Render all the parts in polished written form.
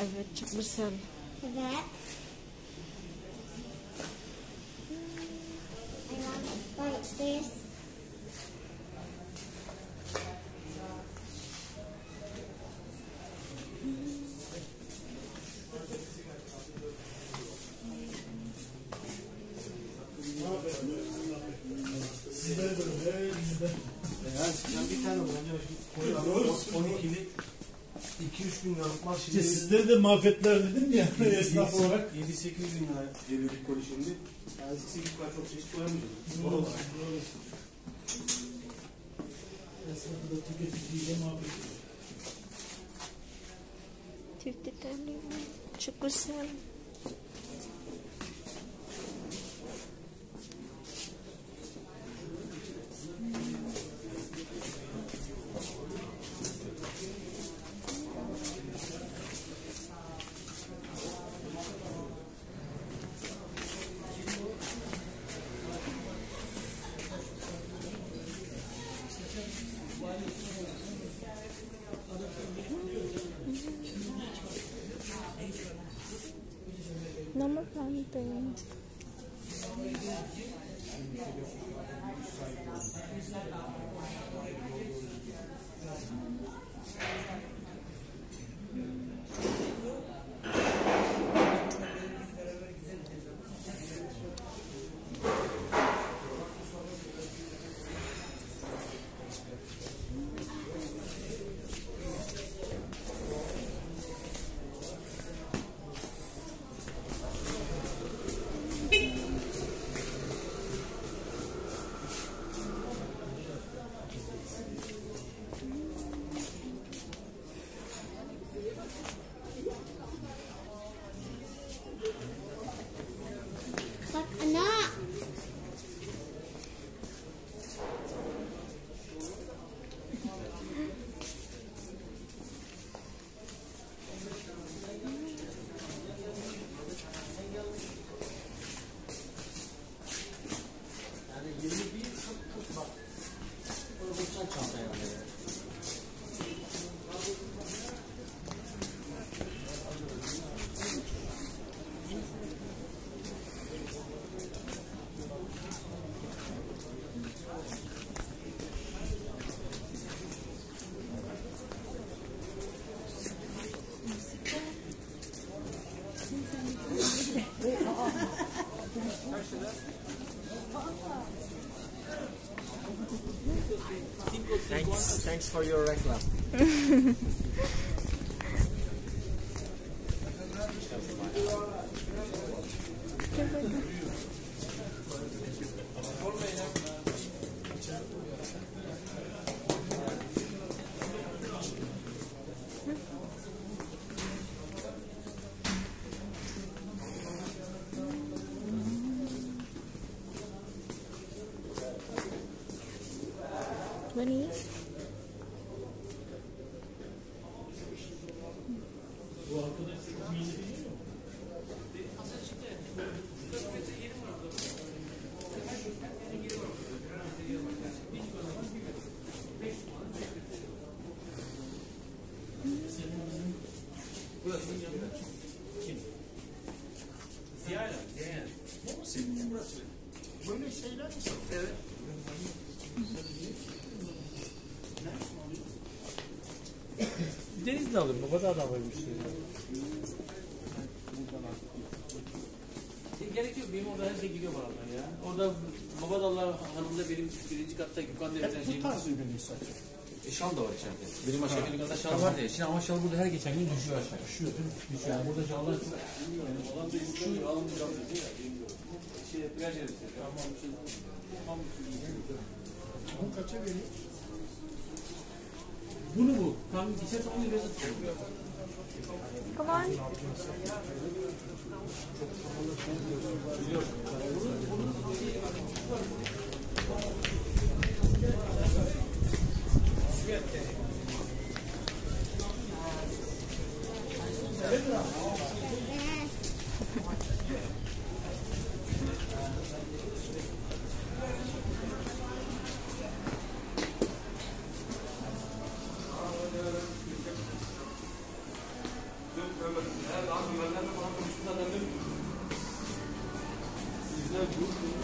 Evet, çıkmış sen. Evet. Sizleri de mahvetler dedim ya esnaf olarak. 7-8 bin lira geliyor bir koli şimdi. Yani 8 bin lira çok çeşit koyamayacağız. Esnafı da tüketiciyle mahvet ediyor. Tüfteden değil mi? Çok güzel. Number one thing. Thanks for your reclam. Money. Denizli alırım, o kadar da alaymış. Gerek yok, benim orada her şey gidiyor bana ya. Orada Babadallar Hanı'nda benim birinci katta Gökhan Demir'den James. Bu tarz ürünü sadece. Şal da var içeride. Benim aşağı gelin kadar şal var diye. Şimdi ama şal burada her geçen gün düşüyor aşağı. Düşüyor değil mi? Düşüyor. Yani burada şallar... Şu alın bir şal dedi ya. Şey, plaj yeri. Bunu kaça veriyor? Bunu bu. Tam geçer zaman bir yazı tutuyor. Come on. Thank you. Evet abi, güvenlerle falan konuştum zaten değil mi? Güzel bir grup değil mi?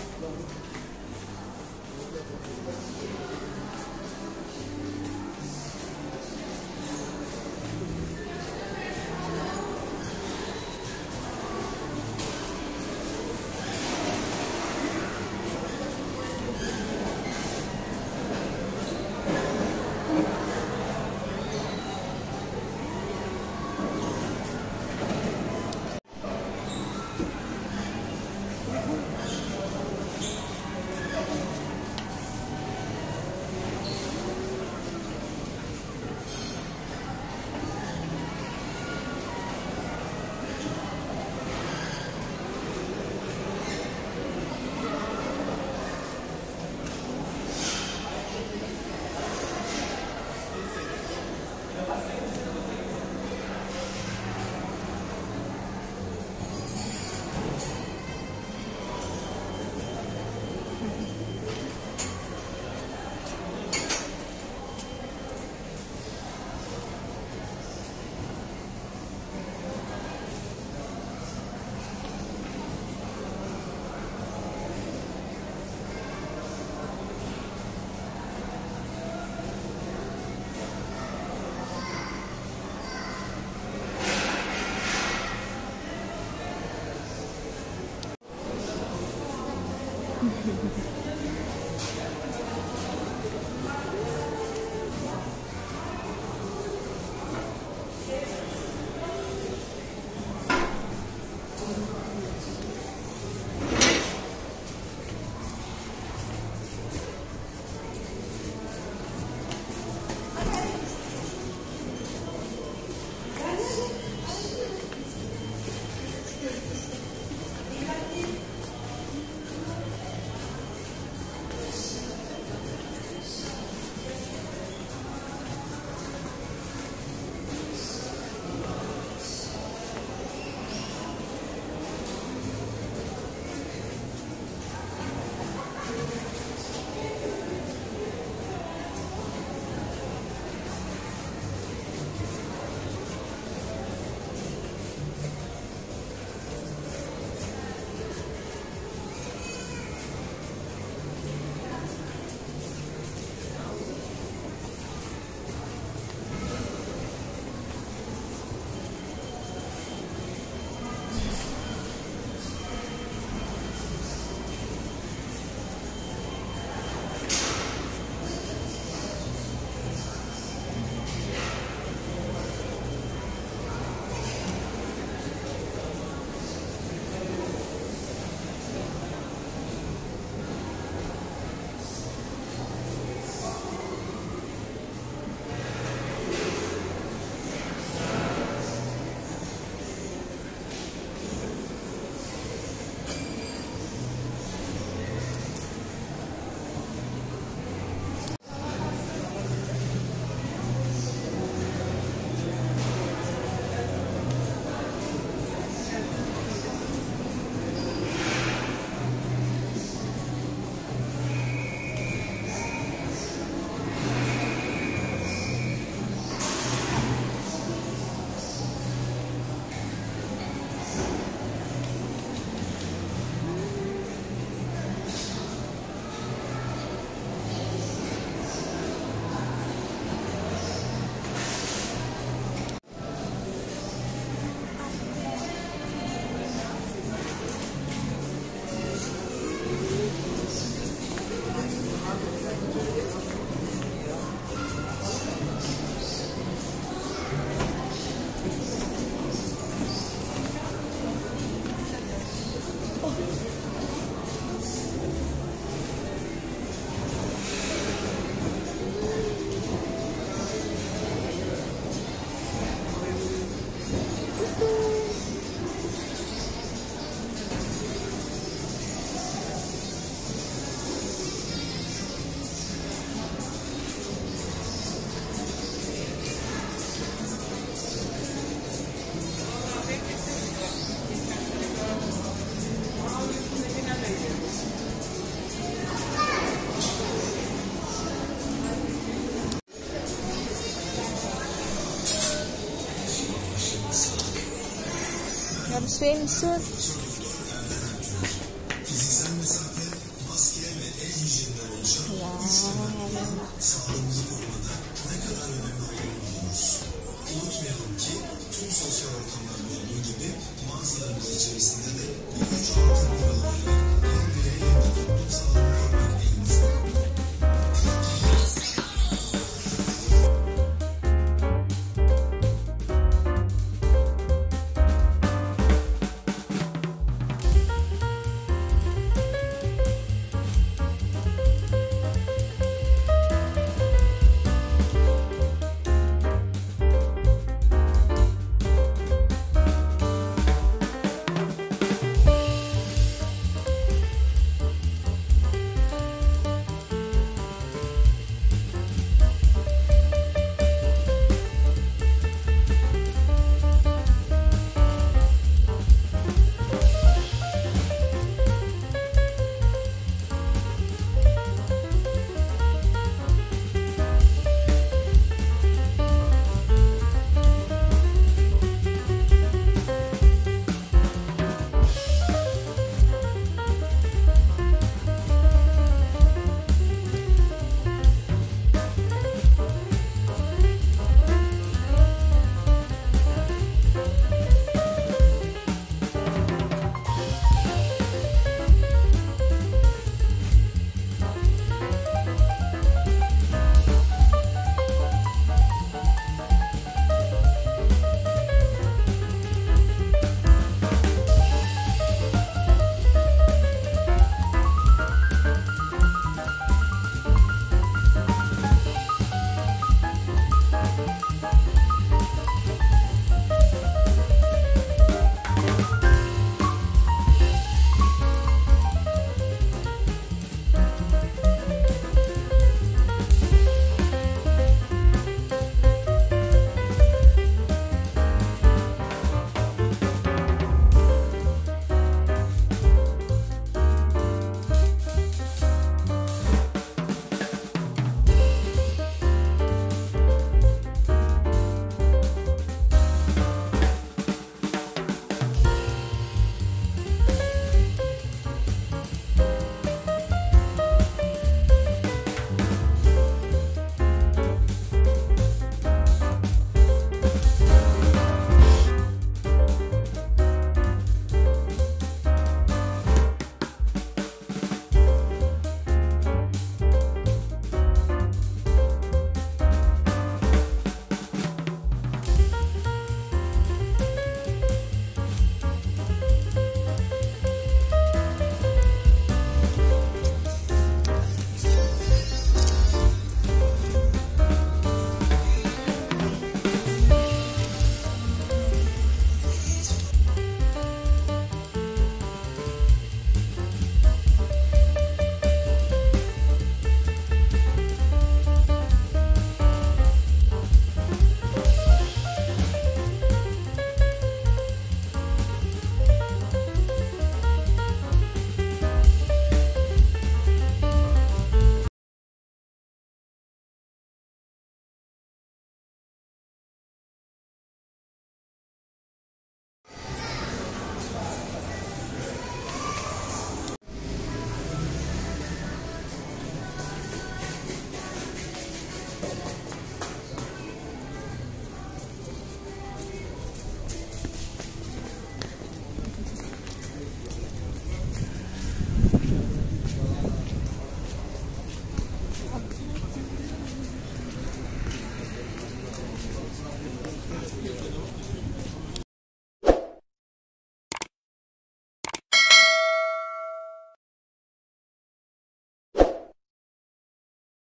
Have the same search.